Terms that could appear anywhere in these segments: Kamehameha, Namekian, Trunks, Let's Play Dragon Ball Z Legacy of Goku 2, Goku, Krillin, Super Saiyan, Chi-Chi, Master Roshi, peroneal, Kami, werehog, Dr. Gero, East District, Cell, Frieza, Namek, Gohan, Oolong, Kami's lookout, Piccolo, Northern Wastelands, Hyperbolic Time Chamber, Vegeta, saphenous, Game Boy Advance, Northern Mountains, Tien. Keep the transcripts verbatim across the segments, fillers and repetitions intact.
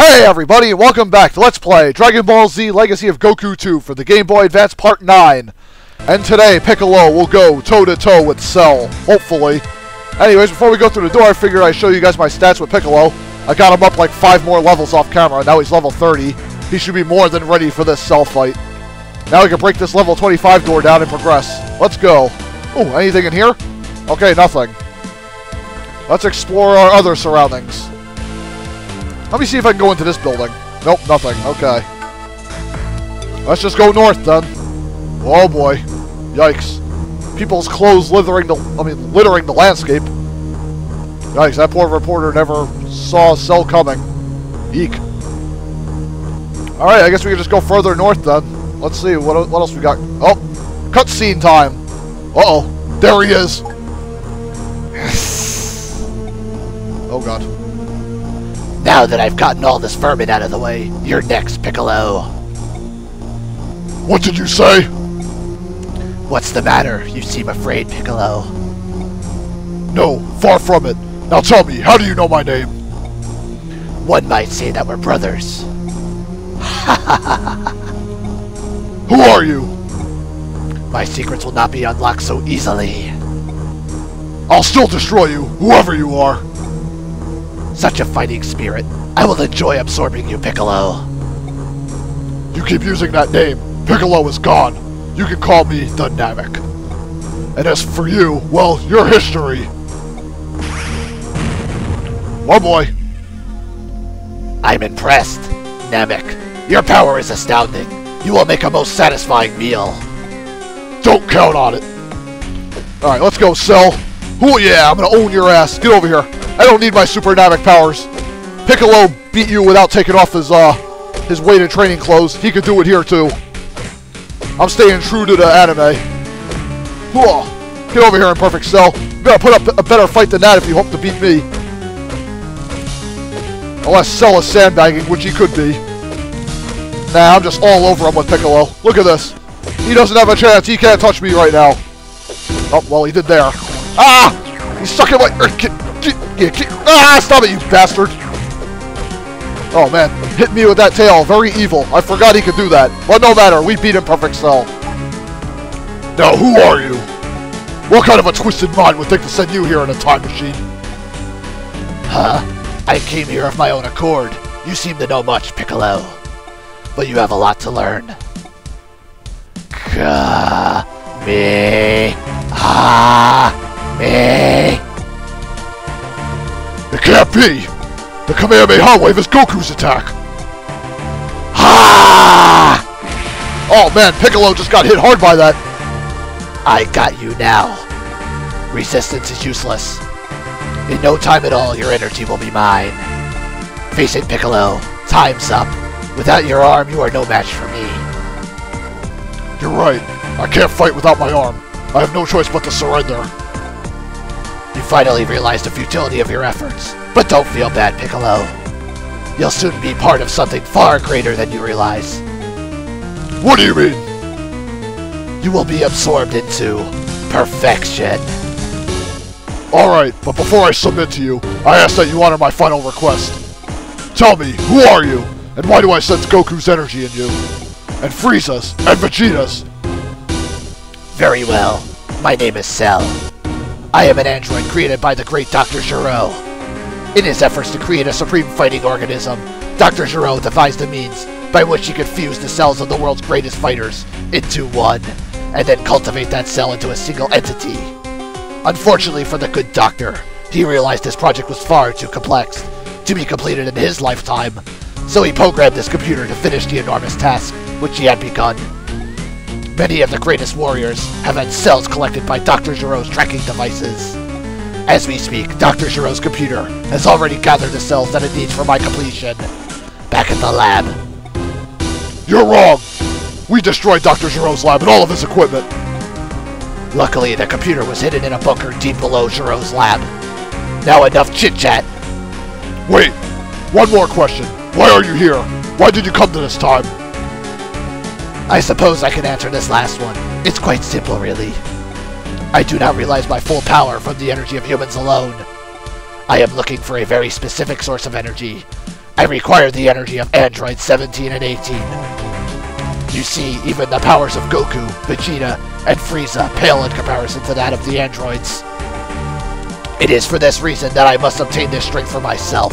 Hey everybody, welcome back to Let's Play Dragon Ball Z Legacy of Goku two for the Game Boy Advance Part nine. And today, Piccolo will go toe-to-toe with Cell, hopefully. Anyways, before we go through the door, I figured I'd show you guys my stats with Piccolo. I got him up like five more levels off camera, now he's level thirty. He should be more than ready for this Cell fight. Now we can break this level twenty-five door down and progress. Let's go. Oh, anything in here? Okay, nothing. Let's explore our other surroundings. Let me see if I can go into this building. Nope, nothing. Okay. Let's just go north, then. Oh, boy. Yikes. People's clothes littering the... I mean, littering the landscape. Yikes, that poor reporter never saw Cell coming. Eek. Alright, I guess we can just go further north, then. Let's see. What, what else we got? Oh! Cutscene time! Uh-oh. There he is! Oh, God. Now that I've gotten all this vermin out of the way, you're next, Piccolo. What did you say? What's the matter? You seem afraid, Piccolo. No, far from it. Now tell me, how do you know my name? One might say that we're brothers. Who are you? My secrets will not be unlocked so easily. I'll still destroy you, whoever you are. Such a fighting spirit. I will enjoy absorbing you, Piccolo. You keep using that name. Piccolo is gone. You can call me the Namek. And as for you, well, your history. Oh boy. I'm impressed, Namek. Your power is astounding. You will make a most satisfying meal. Don't count on it. Alright, let's go, Cell. Oh yeah, I'm gonna own your ass. Get over here. I don't need my super dynamic powers. Piccolo beat you without taking off his uh his weighted training clothes. He could do it here too. I'm staying true to the anime. Whoa. Get over here, Imperfect Cell. You gotta put up a better fight than that if you hope to beat me. Unless Cell is sandbagging, which he could be. Nah, I'm just all over him with Piccolo. Look at this. He doesn't have a chance. He can't touch me right now. Oh, well, he did there. Ah! He's sucking my... Ah, stop it, you bastard! Oh, man. Hit me with that tail. Very evil. I forgot he could do that. But no matter. We beat Imperfect Cell. Now, who are you? What kind of a twisted mind would think to send you here in a time machine? Huh? I came here of my own accord. You seem to know much, Piccolo. But you have a lot to learn. Ka-me-ha-me. It can't be! The Kamehameha wave is Goku's attack! Ha! Oh man, Piccolo just got hit hard by that! I got you now. Resistance is useless. In no time at all, your energy will be mine. Face it, Piccolo. Time's up. Without your arm, you are no match for me. You're right. I can't fight without my arm. I have no choice but to surrender. You finally realize the futility of your efforts, but don't feel bad, Piccolo. You'll soon be part of something far greater than you realize. What do you mean? You will be absorbed into perfection. Alright, but before I submit to you, I ask that you honor my final request. Tell me, who are you, and why do I sense Goku's energy in you? And Frieza's, and Vegeta's? Very well. My name is Cell. I am an android created by the great Doctor Gero. In his efforts to create a supreme fighting organism, Doctor Gero devised a means by which he could fuse the cells of the world's greatest fighters into one, and then cultivate that cell into a single entity. Unfortunately for the good doctor, he realized this project was far too complex to be completed in his lifetime, so he programmed his computer to finish the enormous task which he had begun. Many of the greatest warriors have had cells collected by Doctor Gero's tracking devices. As we speak, Doctor Gero's computer has already gathered the cells that it needs for my completion. Back at the lab. You're wrong! We destroyed Doctor Gero's lab and all of his equipment! Luckily, the computer was hidden in a bunker deep below Gero's lab. Now enough chit-chat! Wait! One more question. Why are you here? Why did you come to this time? I suppose I can answer this last one. It's quite simple, really. I do not realize my full power from the energy of humans alone. I am looking for a very specific source of energy, I require the energy of Android seventeen and eighteen. You see, even the powers of Goku, Vegeta, and Frieza pale in comparison to that of the androids. It is for this reason that I must obtain this strength for myself.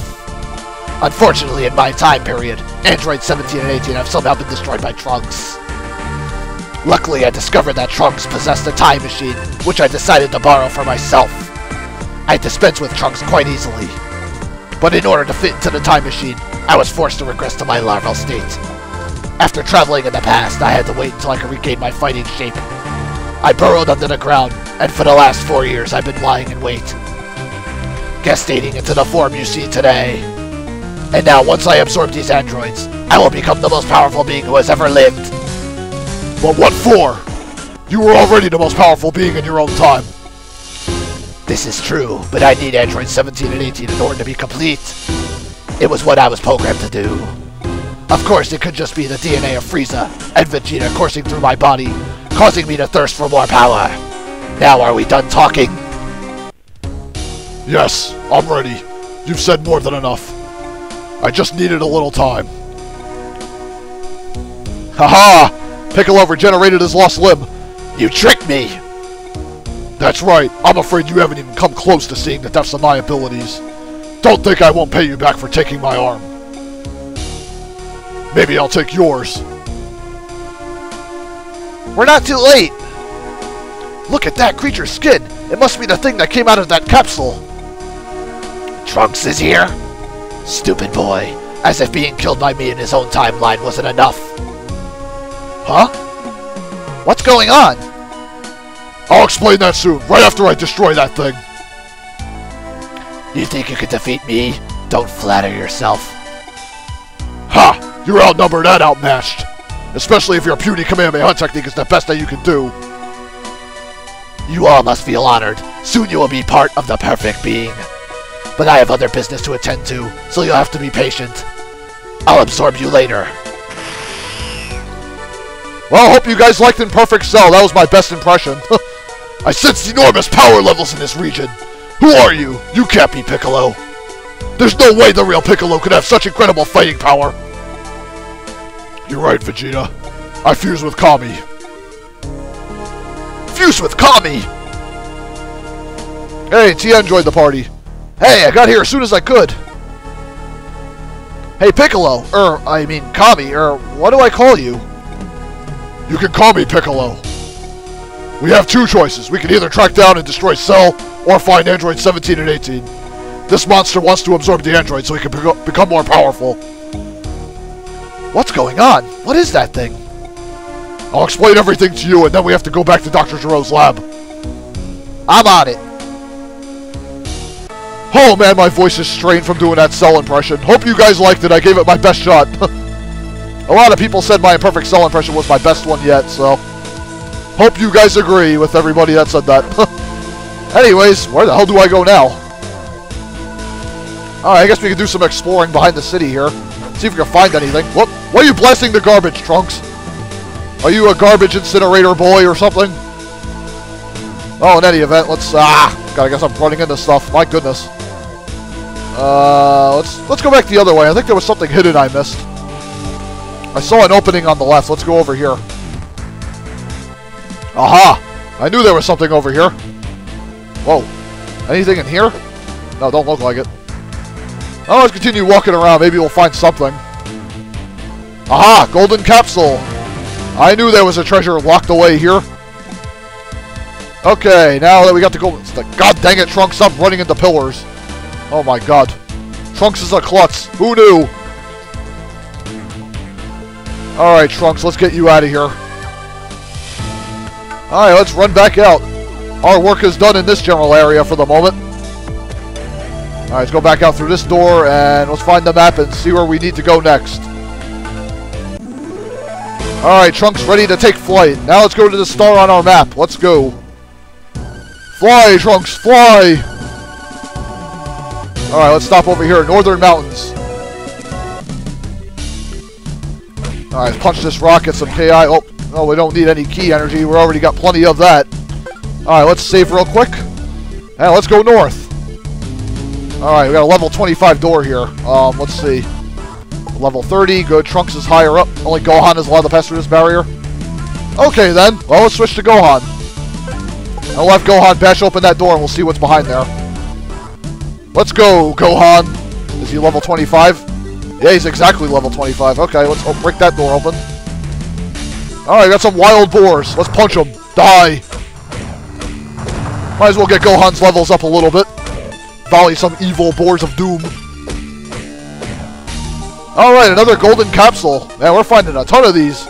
Unfortunately, in my time period, Android seventeen and eighteen have somehow been destroyed by Trunks. Luckily, I discovered that Trunks possessed a time machine, which I decided to borrow for myself. I dispense with Trunks quite easily. But in order to fit into the time machine, I was forced to regress to my larval state. After traveling in the past, I had to wait until I could regain my fighting shape. I burrowed under the ground, and for the last four years I've been lying in wait, gestating into the form you see today. And now, once I absorb these androids, I will become the most powerful being who has ever lived. But what for? You were already the most powerful being in your own time. This is true, but I need Android seventeen and eighteen in order to be complete. It was what I was programmed to do. Of course, it could just be the D N A of Frieza and Vegeta coursing through my body, causing me to thirst for more power. Now, are we done talking? Yes, I'm ready. You've said more than enough. I just needed a little time. Haha! Piccolo regenerated his lost limb. You tricked me! That's right. I'm afraid you haven't even come close to seeing the depths of my abilities. Don't think I won't pay you back for taking my arm. Maybe I'll take yours. We're not too late! Look at that creature's skin! It must be the thing that came out of that capsule! Trunks is here? Stupid boy. As if being killed by me in his own timeline wasn't enough. Huh? What's going on? I'll explain that soon, right after I destroy that thing. You think you could defeat me? Don't flatter yourself. Ha! You're outnumbered and outmatched. Especially if your puny Kamehameha technique is the best that you can do. You all must feel honored. Soon you will be part of the perfect being. But I have other business to attend to, so you'll have to be patient. I'll absorb you later. Well, I hope you guys liked Imperfect Cell. That was my best impression. I sense enormous power levels in this region. Who are you? You can't be Piccolo. There's no way the real Piccolo could have such incredible fighting power. You're right, Vegeta. I fuse with Kami. Fuse with Kami! Hey, Tien joined the party. Hey, I got here as soon as I could. Hey, Piccolo. Er, I mean, Kami. Er, what do I call you? You can call me Piccolo. We have two choices. We can either track down and destroy Cell, or find Android seventeen and eighteen. This monster wants to absorb the android so he can be become more powerful. What's going on? What is that thing? I'll explain everything to you, and then we have to go back to Doctor Gero's lab. I'm on it. Oh man, my voice is strained from doing that Cell impression. Hope you guys liked it. I gave it my best shot. A lot of people said my Imperfect Cell impression was my best one yet, so... Hope you guys agree with everybody that said that. Anyways, where the hell do I go now? Alright, I guess we can do some exploring behind the city here. See if we can find anything. Whoop! Why are you blasting the garbage, Trunks? Are you a garbage incinerator boy or something? Oh, in any event, let's... Ah! God, I guess I'm running into stuff. My goodness. Uh, let's let's go back the other way. I think there was something hidden I missed. I saw an opening on the left. Let's go over here. Aha! I knew there was something over here. Whoa. Anything in here? No, don't look like it. Oh, let's continue walking around. Maybe we'll find something. Aha! Golden capsule! I knew there was a treasure locked away here. Okay, now that we got the golden... God dang it, Trunks, stop running into pillars. Oh my god. Trunks is a klutz. Who knew? Alright, Trunks, let's get you out of here. Alright, let's run back out. Our work is done in this general area for the moment. Alright, let's go back out through this door, and let's find the map and see where we need to go next. Alright, Trunks ready to take flight. Now let's go to the star on our map. Let's go. Fly, Trunks, fly! Alright, let's stop over here. Northern Mountains. Alright, let's punch this rock, get some K I. Oh, no, we don't need any ki energy. We've already got plenty of that. Alright, let's save real quick. And let's go north. Alright, we got a level twenty-five door here. Um, let's see. Level thirty, good. Trunks is higher up. Only Gohan is allowed to pass through this barrier. Okay then, well, let's switch to Gohan. I'll have Gohan bash open that door and we'll see what's behind there. Let's go, Gohan! Is he level twenty-five? Yeah, he's exactly level twenty-five. Okay, let's oh, break that door open. Alright, got some wild boars. Let's punch them. Die! Might as well get Gohan's levels up a little bit. Volley some evil boars of doom. Alright, another golden capsule. Man, we're finding a ton of these.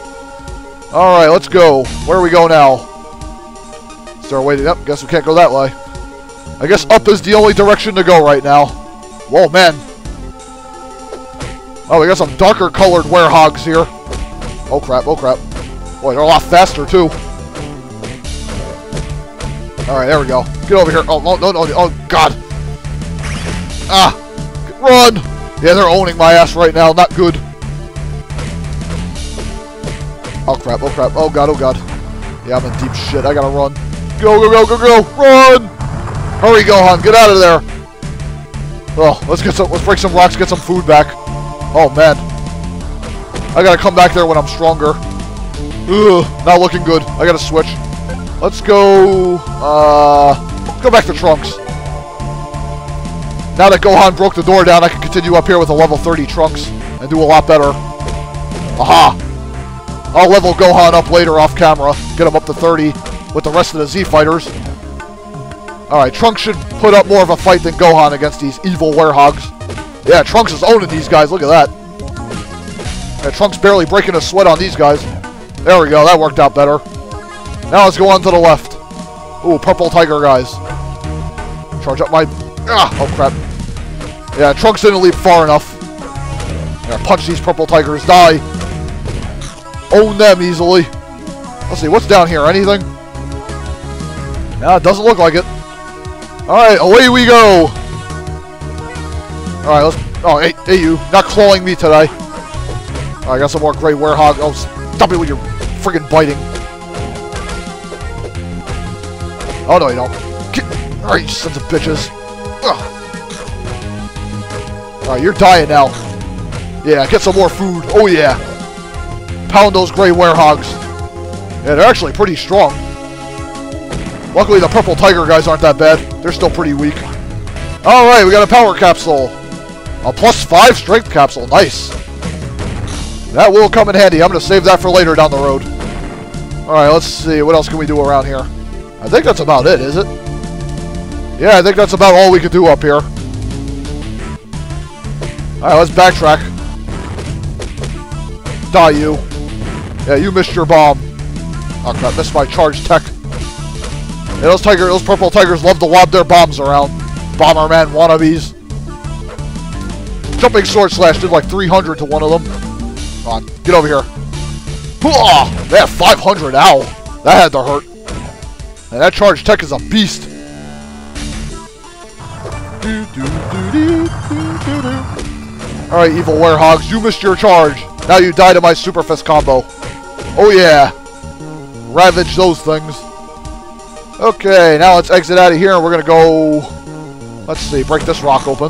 Alright, let's go. Where do we go now? Start waiting up. Guess we can't go that way. I guess up is the only direction to go right now. Whoa, man. Oh, we got some darker colored werehogs here. Oh, crap. Oh, crap. Boy, they're a lot faster, too. Alright, there we go. Get over here. Oh, no, no, no. Oh, God. Ah. Run. Yeah, they're owning my ass right now. Not good. Oh, crap. Oh, crap. Oh, God. Oh, God. Yeah, I'm in deep shit. I gotta run. Go, go, go, go, go. Run. Hurry, Gohan. Get out of there. Oh, let's get some. Let's break some rocks. Get some food back. Oh, man. I gotta come back there when I'm stronger. Ugh, not looking good. I gotta switch. Let's go. Uh, let's go back to Trunks. Now that Gohan broke the door down, I can continue up here with a level thirty Trunks and do a lot better. Aha. I'll level Gohan up later off camera, get him up to thirty with the rest of the Z fighters. Alright, Trunks should put up more of a fight than Gohan against these evil werehogs. Yeah, Trunks is owning these guys, look at that. Yeah, Trunks barely breaking a sweat on these guys. There we go, that worked out better. Now let's go on to the left. Ooh, purple tiger guys. Charge up my... Ah, oh crap. Yeah, Trunks didn't leap far enough. Yeah, punch these purple tigers, die. Own them easily. Let's see, what's down here? Anything? Nah, it doesn't look like it. Alright, away we go! Alright, let's... Oh, hey, hey you. Not clawing me today. Alright, I got some more gray werehog. Oh, stop it with your friggin' biting. Oh, no, you don't. Alright, you sons of bitches. Alright, you're dying now. Yeah, get some more food. Oh, yeah. Pound those gray werehogs. Yeah, they're actually pretty strong. Luckily, the purple tiger guys aren't that bad. They're still pretty weak. Alright, we got a power capsule. A plus five strength capsule. Nice. That will come in handy. I'm going to save that for later down the road. Alright, let's see. What else can we do around here? I think that's about it, is it? Yeah, I think that's about all we could do up here. Alright, let's backtrack. Die, you. Yeah, you missed your bomb. Oh crap, missed my charge tech. Yeah, those tiger, those purple tigers love to lob their bombs around. Bomberman wannabes. Jumping sword slash did like three hundred to one of them. Come on, get over here. Hoo-ah! They have five hundred, ow. That had to hurt. And that charge tech is a beast. Alright, evil werehogs, you missed your charge. Now you die to my Super Fist combo. Oh yeah. Ravage those things. Okay, now let's exit out of here and we're going to go... Let's see, break this rock open.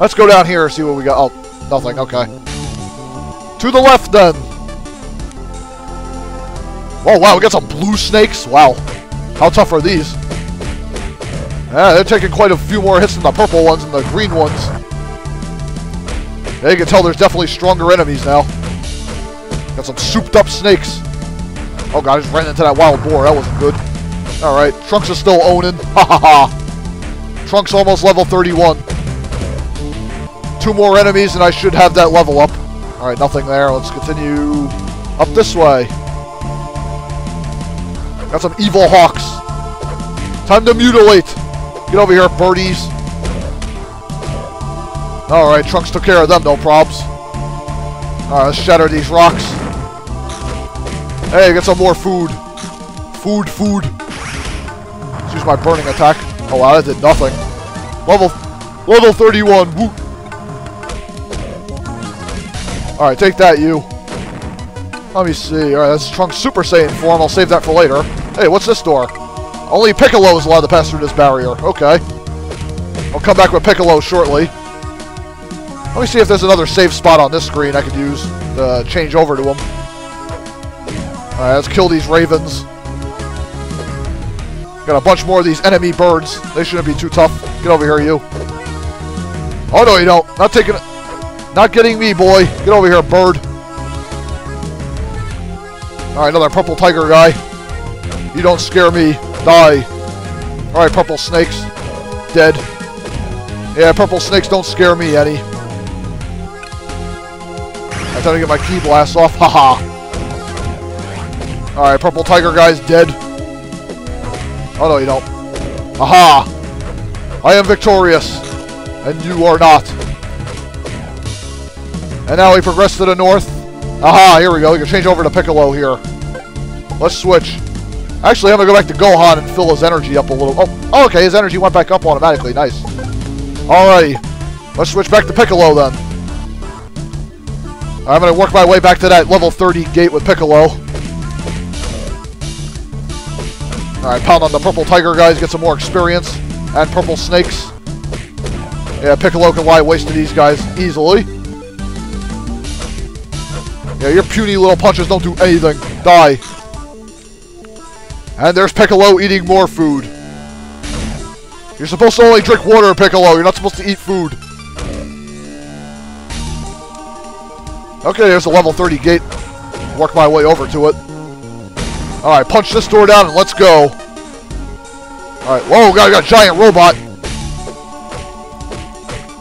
Let's go down here and see what we got. Oh, nothing, okay. To the left then. Oh wow, we got some blue snakes. Wow. How tough are these? Yeah, they're taking quite a few more hits than the purple ones and the green ones. Yeah, you can tell there's definitely stronger enemies now. Got some souped up snakes. Oh god, I just ran into that wild boar. That wasn't good. Alright, Trunks is still owning. Ha ha ha. Trunks almost level thirty-one. Two more enemies and I should have that level up. Alright, nothing there. Let's continue up this way. Got some evil hawks. Time to mutilate. Get over here, birdies. Alright, Trunks took care of them, no probs. Alright, let's shatter these rocks. Hey, get some more food. Food, food. Let's use my burning attack. Oh wow, that did nothing. Level level thirty-one, woo. Alright, take that, you. Let me see. Alright, that's Trunks' Super Saiyan form. I'll save that for later. Hey, what's this door? Only Piccolo is allowed to pass through this barrier. Okay. I'll come back with Piccolo shortly. Let me see if there's another safe spot on this screen I could use to change over to them. Alright, let's kill these ravens. Got a bunch more of these enemy birds. They shouldn't be too tough. Get over here, you. Oh, no, you don't. Not taking it. Not getting me, boy. Get over here, bird. Alright, another purple tiger guy. You don't scare me. Die. Alright, purple snakes. Dead. Yeah, purple snakes don't scare me, Eddie. I tried to get my key blast off. Haha. Alright, purple tiger guy's dead. Oh, no, you don't. Aha! I am victorious. And you are not. And now we progress to the north. Aha, here we go. We can change over to Piccolo here. Let's switch. Actually, I'm going to go back to Gohan and fill his energy up a little. Oh, oh, okay. His energy went back up automatically. Nice. Alrighty. Let's switch back to Piccolo then. I'm going to work my way back to that level thirty gate with Piccolo. Alright, pound on the purple tiger guys, get some more experience. And purple snakes. Yeah, Piccolo can lie waste to these guys easily. Yeah, your puny little punches don't do anything. Die. And there's Piccolo eating more food. You're supposed to only drink water, Piccolo. You're not supposed to eat food. Okay, there's a level thirty gate. Work my way over to it. Alright, punch this door down and let's go. Alright, whoa, got, got a giant robot.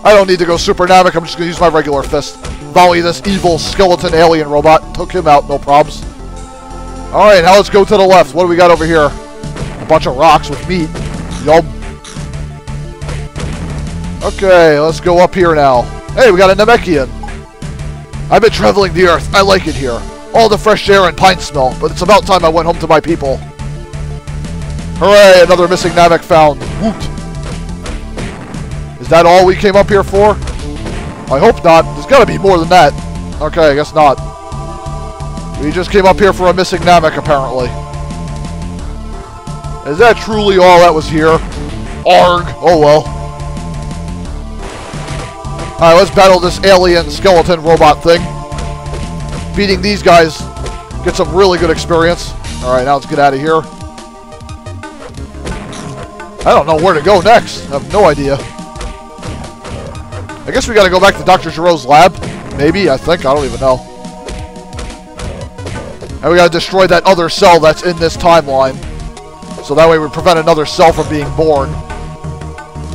I don't need to go Super Namek, I'm just going to use my regular fist. Volley this evil skeleton alien robot. Took him out, no probs. Alright, now let's go to the left. What do we got over here? A bunch of rocks with meat. Yup. Okay, let's go up here now. Hey, we got a Namekian. I've been traveling the earth, I like it here. All the fresh air and pine smell, but it's about time I went home to my people. Hooray, another missing Namek found. Woot. Is that all we came up here for? I hope not. There's gotta be more than that. Okay, I guess not. We just came up here for a missing Namek, apparently. Is that truly all that was here? Arg. Oh well. Alright, let's battle this alien skeleton robot thing. Beating these guys, get some really good experience. Alright, now let's get out of here. I don't know where to go next. I have no idea. I guess we gotta go back to Doctor Gero's lab. Maybe, I think. I don't even know. And we gotta destroy that other cell that's in this timeline. So that way we prevent another cell from being born.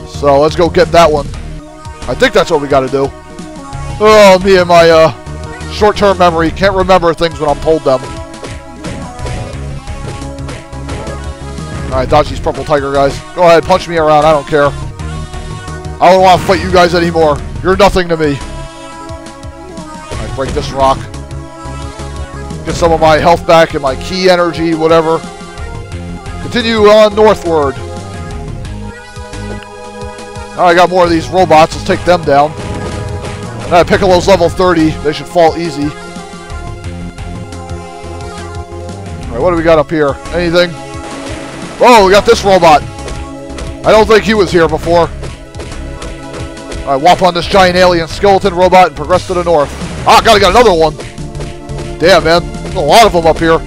So let's go get that one. I think that's what we gotta do. Oh, me and my, uh... short-term memory, can't remember things when I'm told them. Alright, dodge these purple tiger guys. Go ahead, punch me around, I don't care. I don't want to fight you guys anymore. You're nothing to me. Alright, break this rock. Get some of my health back and my key energy, whatever. Continue on northward. Alright, I got more of these robots, let's take them down. Now Piccolo's level thirty. They should fall easy. Alright, what do we got up here? Anything? Oh, we got this robot. I don't think he was here before. Alright, whop on this giant alien skeleton robot and progress to the north. Ah, gotta get another one. Damn, man. There's a lot of them up here.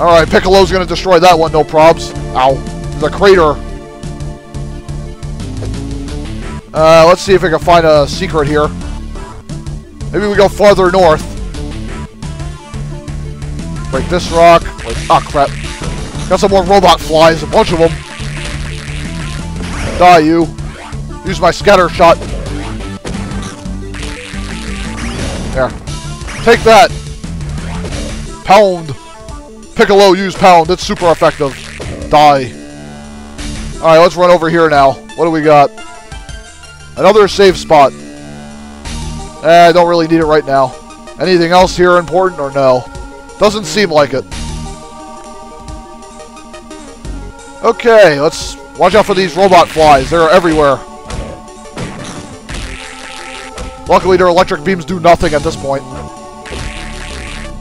Alright, Piccolo's gonna destroy that one, no probs. Ow. There's a crater. Uh, let's see if I can find a secret here. Maybe we go farther north. Break this rock. Break, oh, crap. Got some more robot flies. A bunch of them. Die, you. Use my scatter shot. There. Take that. Pound. Piccolo, use pound. It's super effective. Die. Alright, let's run over here now. What do we got? Another safe spot. Eh, I don't really need it right now. Anything else here important or no? Doesn't seem like it. Okay, let's watch out for these robot flies. They're everywhere. Luckily, their electric beams do nothing at this point.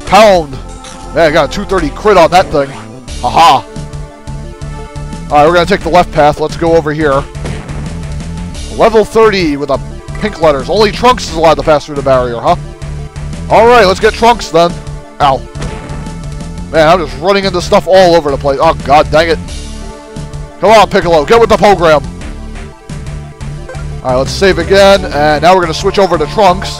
Pound. Man, I got a two thirty crit on that thing. Haha. Alright, we're going to take the left path. Let's go over here. Level thirty with a pink letters. Only Trunks is allowed to pass through the barrier, huh? Alright, let's get Trunks then. Ow. Man, I'm just running into stuff all over the place. Oh, god dang it. Come on, Piccolo, get with the program. Alright, let's save again, and now we're going to switch over to Trunks.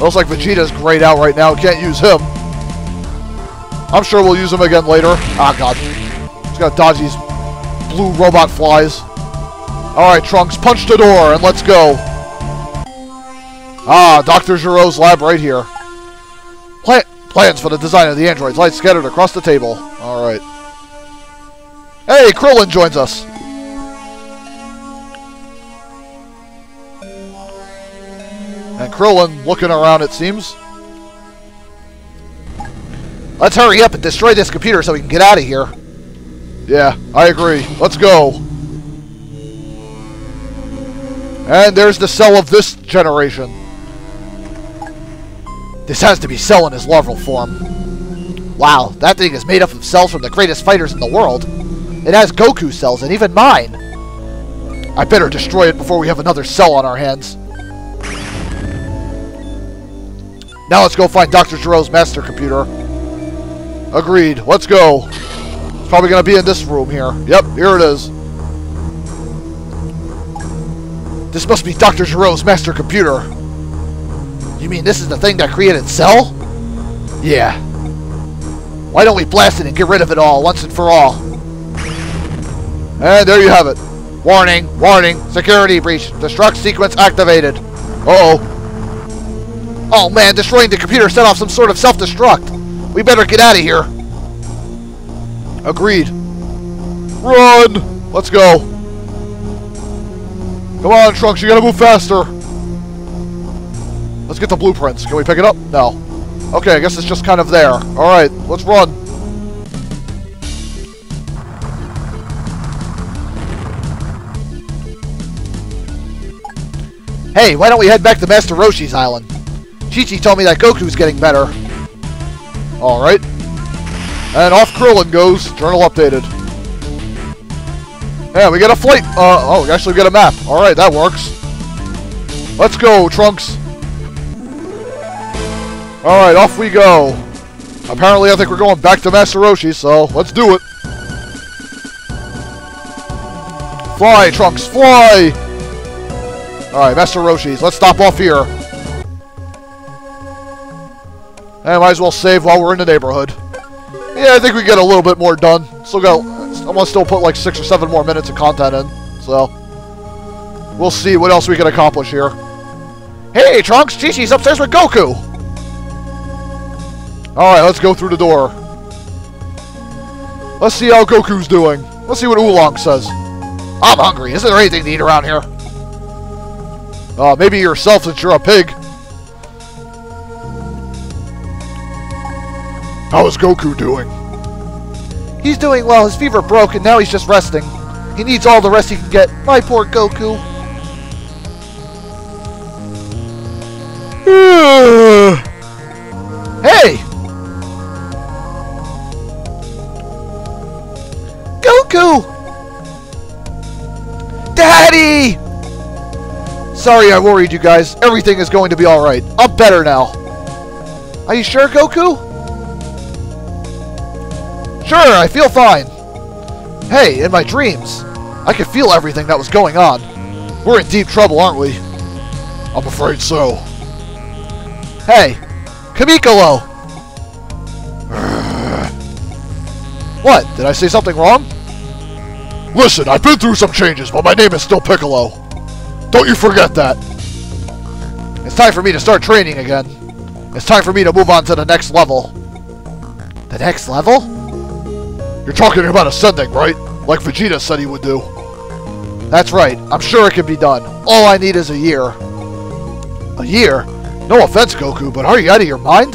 Looks like Vegeta's grayed out right now, can't use him. I'm sure we'll use him again later. Ah, god. He's got to dodge these blue robot flies. Alright, Trunks, punch the door, and let's go. Ah, Doctor Gero's lab right here. Plan plans for the design of the androids. Lights scattered across the table. Alright. Hey, Krillin joins us. And Krillin looking around, it seems. Let's hurry up and destroy this computer so we can get out of here. Yeah, I agree. Let's go. And there's the Cell of this generation. This has to be Cell in his larval form. Wow, that thing is made up of cells from the greatest fighters in the world. It has Goku cells and even mine. I better destroy it before we have another Cell on our hands. Now let's go find Doctor Gero's master computer. Agreed. Let's go. It's probably going to be in this room here. Yep, here it is. This must be Doctor Gero's master computer. You mean this is the thing that created Cell? Yeah. Why don't we blast it and get rid of it all once and for all? And there you have it. Warning, warning, security breach. Destruct sequence activated. Uh-oh. Oh man, destroying the computer set off some sort of self-destruct. We better get out of here. Agreed. Run! Let's go. Come on, Trunks, you gotta move faster. Let's get the blueprints. Can we pick it up? No. Okay, I guess it's just kind of there. Alright, let's run. Hey, why don't we head back to Master Roshi's island? Chi-Chi told me that Goku's getting better. Alright. And off Krillin goes. Journal updated. Yeah, we got a flight. Uh, oh, actually we got a map. Alright, that works. Let's go, Trunks. Alright, off we go. Apparently I think we're going back to Master Roshi, so let's do it. Fly, Trunks, fly! Alright, Master Roshi's. Let's stop off here. I might as well save while we're in the neighborhood. Yeah, I think we get a little bit more done. Still got, I'm gonna still put like six or seven more minutes of content in. So we'll see what else we can accomplish here. Hey, Trunks, Chi-Chi's upstairs with Goku. All right, let's go through the door. Let's see how Goku's doing. Let's see what Oolong says. I'm hungry. Isn't there anything to eat around here? Uh, maybe yourself since you're a pig. How is Goku doing? He's doing well. His fever broke and now he's just resting. He needs all the rest he can get. My poor Goku. Hey! Goku! Daddy! Sorry I worried you guys. Everything is going to be alright. I'm better now. Are you sure, Goku? Sure, I feel fine. Hey, in my dreams, I could feel everything that was going on. We're in deep trouble, aren't we? I'm afraid so. Hey, Kamikolo! What? Did I say something wrong? Listen, I've been through some changes, but my name is still Piccolo. Don't you forget that. It's time for me to start training again. It's time for me to move on to the next level. The next level? You're talking about ascending, right? Like Vegeta said he would do. That's right. I'm sure it can be done. All I need is a year. A year? No offense, Goku, but are you out of your mind?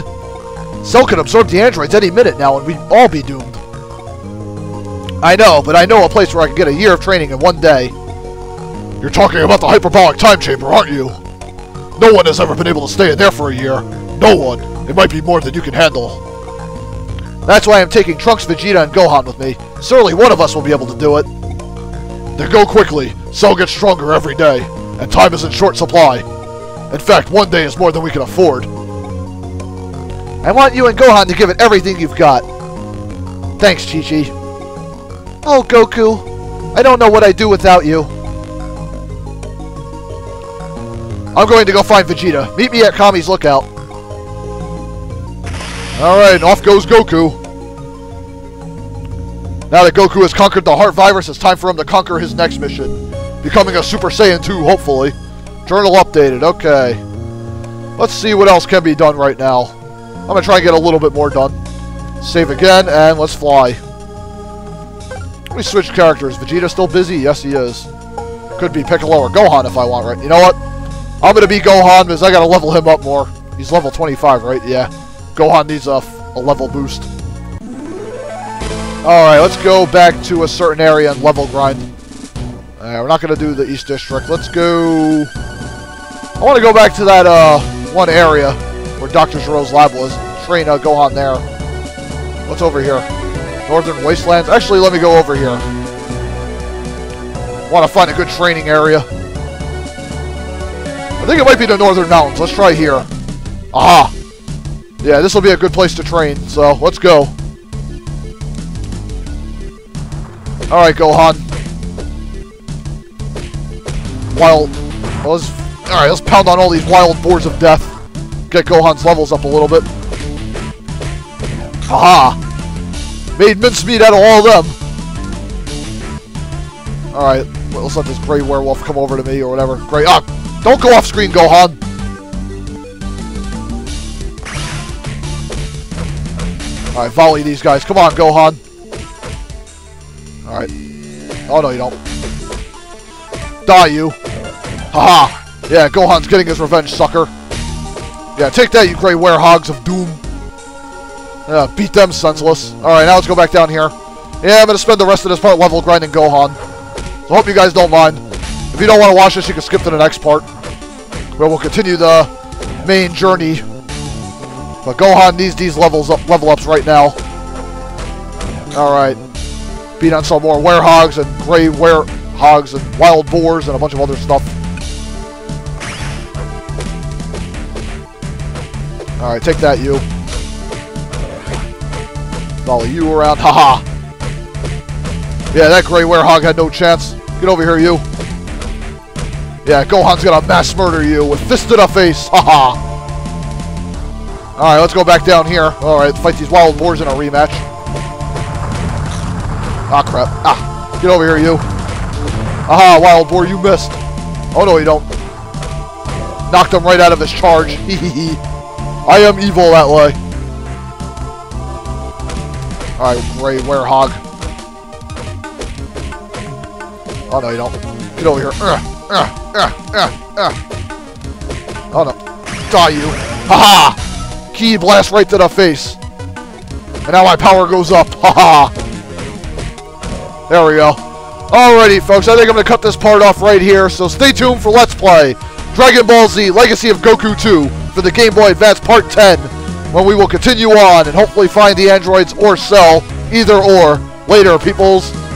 Cell can absorb the androids any minute now and we'd all be doomed. I know, but I know a place where I can get a year of training in one day. You're talking about the Hyperbolic Time Chamber, aren't you? No one has ever been able to stay in there for a year. No one. It might be more than you can handle. That's why I'm taking Trunks, Vegeta, and Gohan with me. Surely one of us will be able to do it. They go quickly, Cell gets stronger every day, and time is in short supply. In fact, one day is more than we can afford. I want you and Gohan to give it everything you've got. Thanks, Chi-Chi. Oh, Goku, I don't know what I'd do without you. I'm going to go find Vegeta. Meet me at Kami's lookout. Alright, and off goes Goku. Now that Goku has conquered the heart virus, it's time for him to conquer his next mission. Becoming a Super Saiyan two, hopefully. Journal updated, okay. Let's see what else can be done right now. I'm going to try and get a little bit more done. Save again, and let's fly. Let me switch characters. Vegeta's still busy? Yes, he is. Could be Piccolo or Gohan if I want, right? You know what? I'm going to be Gohan because I got to level him up more. He's level twenty-five, right? Yeah. Gohan needs a, a level boost. Alright, let's go back to a certain area and level grind. Uh, we're not going to do the East District. Let's go... I want to go back to that uh, one area where Doctor Gero's lab was. Train uh, Gohan there. What's over here? Northern Wastelands? Actually, let me go over here. Want to find a good training area. I think it might be the Northern Mountains. Let's try here. Aha! Yeah, this will be a good place to train, so let's go. Alright, Gohan. Wild. Well, Alright, let's pound on all these wild boars of death. Get Gohan's levels up a little bit. Aha! Made mincemeat out of all of them. Alright, let's let this gray werewolf come over to me or whatever. Gray. Ah! Don't go off screen, Gohan! Alright, volley these guys. Come on, Gohan. Alright. Oh, no, you don't. Die, you. Haha. -ha. Yeah, Gohan's getting his revenge, sucker. Yeah, take that, you gray werehogs of doom. Yeah, beat them, senseless. Alright, now let's go back down here. Yeah, I'm going to spend the rest of this part level grinding Gohan. So hope you guys don't mind. If you don't want to watch this, you can skip to the next part, where we'll continue the main journey. But Gohan needs these levels up, level ups right now. Alright. Beat on some more werehogs and gray werehogs and wild boars and a bunch of other stuff. Alright, take that, you. Volley you around. Haha. -ha. Yeah, that gray werehog had no chance. Get over here, you. Yeah, Gohan's gonna mass murder you with fist to the face. Haha. -ha. Alright, let's go back down here. Alright, fight these wild boars in a rematch. Ah, crap. Ah, get over here, you. Aha, wild boar, you missed. Oh, no, you don't. Knocked him right out of his charge. Hehehe. I am evil that way. Alright, gray werehog. Oh, no, you don't. Get over here. Uh, uh, uh, uh, uh. Oh, no. Die, you. Haha! Key blast right to the face. And now my power goes up. Haha! There we go. Alrighty, folks, I think I'm going to cut this part off right here, so stay tuned for Let's Play Dragon Ball Z Legacy of Goku two for the Game Boy Advance Part ten, when we will continue on and hopefully find the androids or Cell, either or. Later, peoples.